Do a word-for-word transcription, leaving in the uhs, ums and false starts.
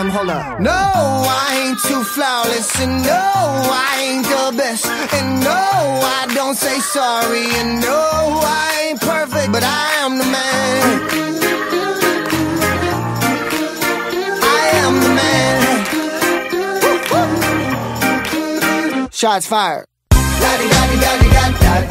um, hold up. No, I ain't too flawless, and no, I ain't the best, and no, I don't say sorry, and no, I ain't perfect, but I am the man. Shots fired. Da da da da da da da